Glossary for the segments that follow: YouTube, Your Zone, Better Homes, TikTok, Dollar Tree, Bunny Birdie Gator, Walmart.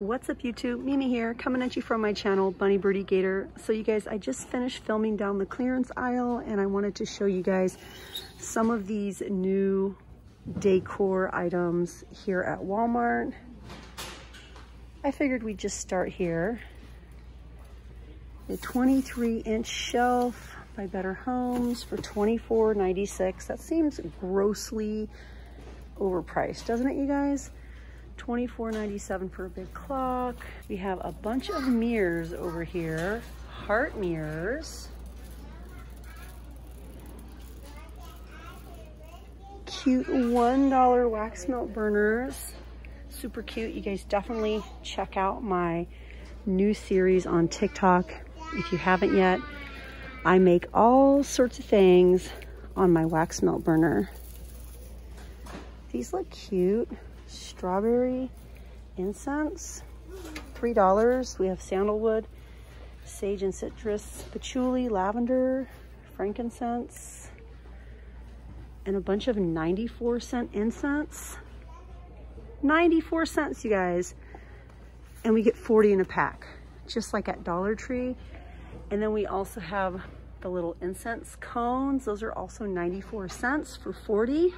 What's up YouTube, Mimi here, coming at you from my channel, Bunny Birdie Gator. So you guys, I just finished filming down the clearance aisle and I wanted to show you guys some of these new decor items here at Walmart. I figured we'd just start here. The 23-inch shelf by Better Homes for $24.96. That seems grossly overpriced, doesn't it you guys? $24.97 for a big clock. We have a bunch of mirrors over here, heart mirrors. Cute $1 wax melt burners, super cute. You guys definitely check out my new series on TikTok if you haven't yet. I make all sorts of things on my wax melt burner. These look cute. Strawberry incense, $3. We have sandalwood, sage and citrus, patchouli, lavender, frankincense, and a bunch of 94-cent incense. 94 cents, you guys. And we get 40 in a pack, just like at Dollar Tree. And then we also have the little incense cones. Those are also 94 cents for 40.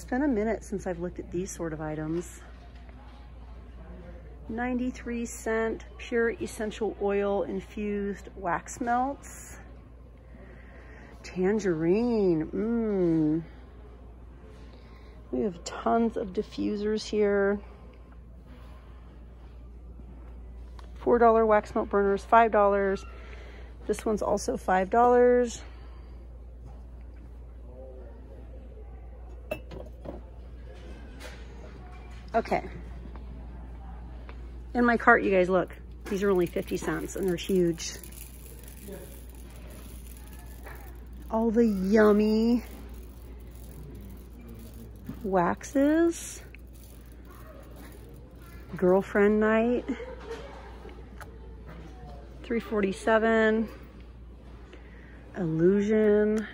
It's been a minute since I've looked at these sort of items. 93 cent pure essential oil infused wax melts. Tangerine, We have tons of diffusers here. $4 wax melt burners, $5. This one's also $5. Okay, in my cart, you guys, look, these are only 50 cents and they're huge. All the yummy waxes, girlfriend night, $3.47, illusion,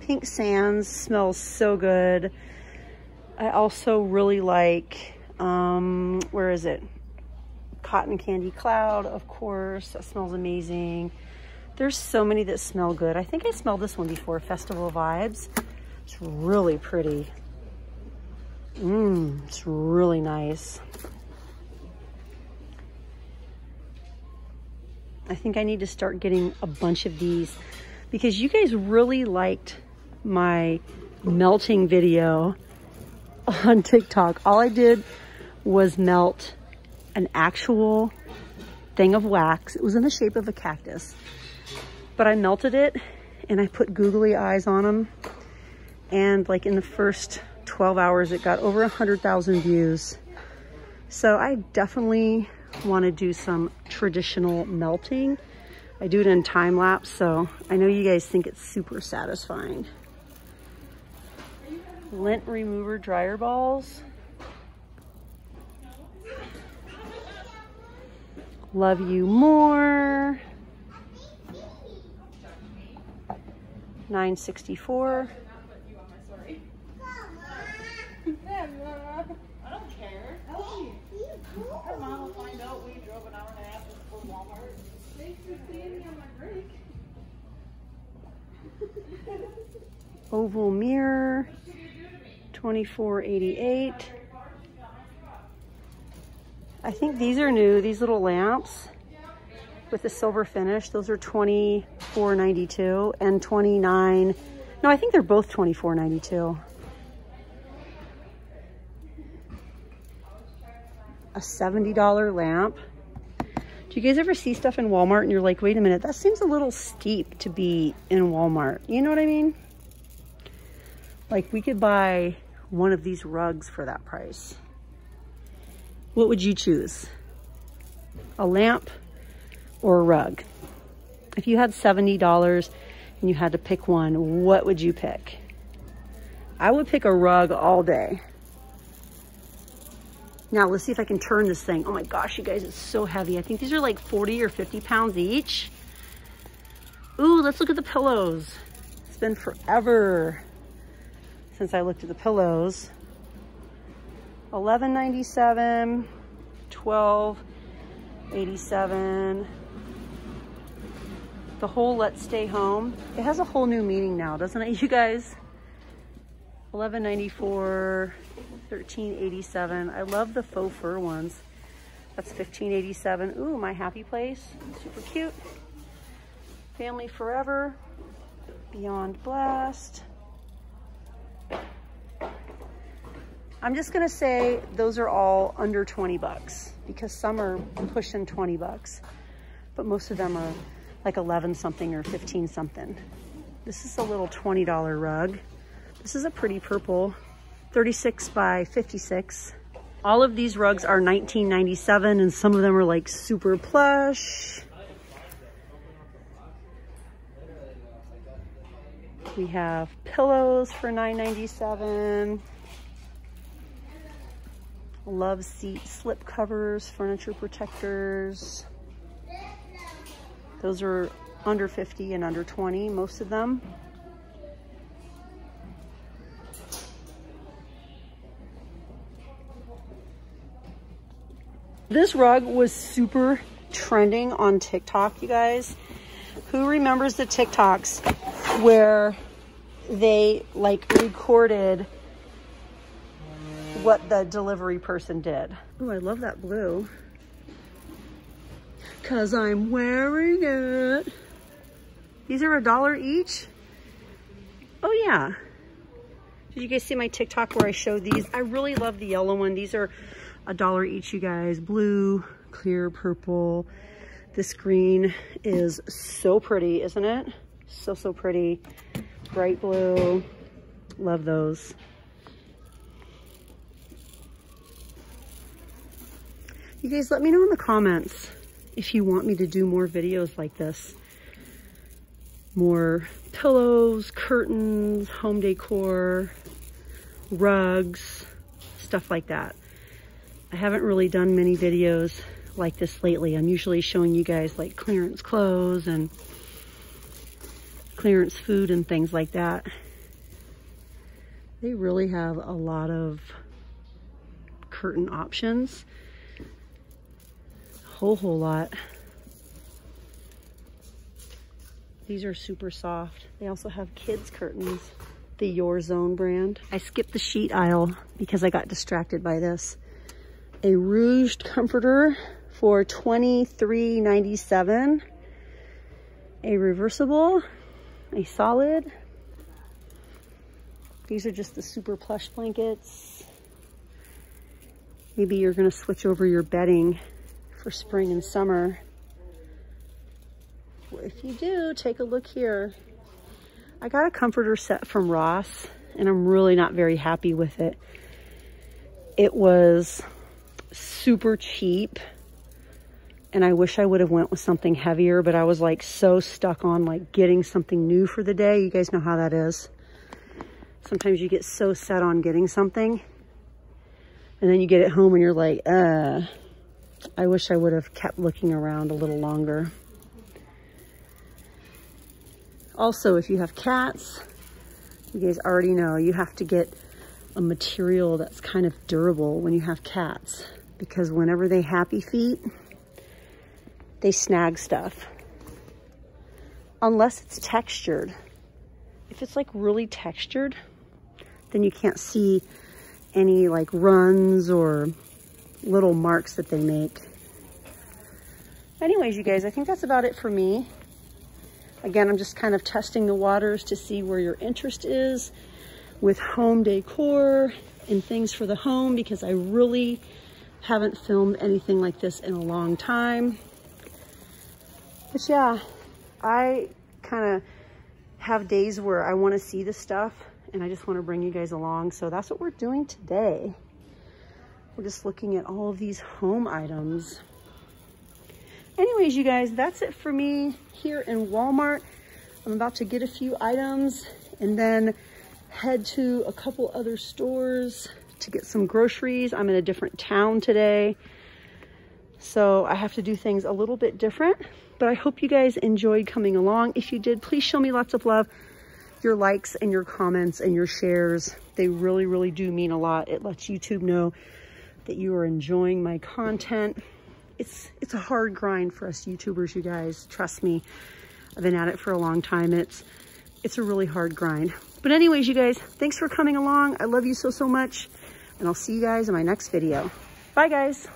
pink sands, smells so good. I also really like, where is it? Cotton candy cloud, of course, that smells amazing. There's so many that smell good. I think I smelled this one before, Festival Vibes. It's really pretty. It's really nice. I think I need to start getting a bunch of these because you guys really liked my melting video on TikTok. All I did was melt an actual thing of wax. It was in the shape of a cactus, but I melted it and I put googly eyes on them. And like in the first 12 hours, it got over 100,000 views. So I definitely want to do some traditional melting. I do it in time lapse, so I know you guys think it's super satisfying. Lint remover dryer balls. Love you more. $9.64. I don't care. Her mom will find out we drove an hour and a half from Walmart. Thanks for seeing me on my break. Oval mirror, $24.88. I think these are new, these little lamps with the silver finish. Those are $24.92 and $29. No, I think they're both $24.92. A $70 lamp. Do you guys ever see stuff in Walmart and you're like, wait a minute, that seems a little steep to be in Walmart? You know what I mean? Like, we could buy one of these rugs for that price. What would you choose? A lamp or a rug? If you had $70 and you had to pick one, what would you pick? I would pick a rug all day. Now let's see if I can turn this thing. Oh my gosh, you guys, it's so heavy. I think these are like 40 or 50 pounds each. Ooh, let's look at the pillows. It's been forever since I looked at the pillows. $11.97, $12.87. The whole Let's Stay Home. It has a whole new meaning now, doesn't it, you guys? $11.94, $13.87. I love the faux fur ones. That's $15.87. Ooh, My Happy Place, super cute. Family Forever, Beyond Blast. I'm just gonna say those are all under 20 bucks because some are pushing 20 bucks, but most of them are like 11 something or 15 something. This is a little $20 rug. This is a pretty purple, 36 by 56. All of these rugs are $19.97 and some of them are like super plush. We have pillows for $9.97. Love seat slip covers, furniture protectors. Those are under 50 and under 20, most of them. This rug was super trending on TikTok, you guys. Who remembers the TikToks where they like recorded what the delivery person did? Oh, I love that blue. 'Cause I'm wearing it. These are $1 each. Oh yeah. Did you guys see my TikTok where I showed these? I really love the yellow one. These are $1 each, you guys. Blue, clear, purple. This green is so pretty, isn't it? So, so pretty. Bright blue. Love those. You guys, let me know in the comments if you want me to do more videos like this. More pillows, curtains, home decor, rugs, stuff like that. I haven't really done many videos like this lately. I'm usually showing you guys like clearance clothes and clearance food and things like that. They really have a lot of curtain options. Whole lot. These are super soft. They also have kids curtains, the Your Zone brand. I skipped the sheet aisle because I got distracted by this. A rouged comforter for $23.97. A reversible, a solid. These are just the super plush blankets. Maybe you're gonna switch over your bedding for spring and summer. If you do, take a look here. I got a comforter set from Ross and I'm really not very happy with it. It was super cheap and I wish I would have went with something heavier, but I was like so stuck on like getting something new for the day. You guys know how that is. Sometimes you get so set on getting something and then you get it home and you're like, I wish I would have kept looking around a little longer. Also, if you have cats, you guys already know you have to get a material that's kind of durable when you have cats, because whenever they happy feet, they snag stuff. Unless it's textured. If it's like really textured, then you can't see any like runs or little marks that they make. Anyways, you guys, I think that's about it for me. Again, I'm just kind of testing the waters to see where your interest is with home decor and things for the home, because I really haven't filmed anything like this in a long time. But yeah, I kind of have days where I want to see this stuff and I just want to bring you guys along. So that's what we're doing today. We're just looking at all of these home items. Anyways, you guys, that's it for me here in Walmart. I'm about to get a few items and then head to a couple other stores to get some groceries. I'm in a different town today, so I have to do things a little bit different, but I hope you guys enjoyed coming along. If you did, please show me lots of love, your likes and your comments and your shares. They really, really do mean a lot. It lets YouTube know that you are enjoying my content. It's a hard grind for us YouTubers, you guys. Trust me. I've been at it for a long time. It's a really hard grind. But anyways, you guys, thanks for coming along. I love you so, so much. And I'll see you guys in my next video. Bye, guys.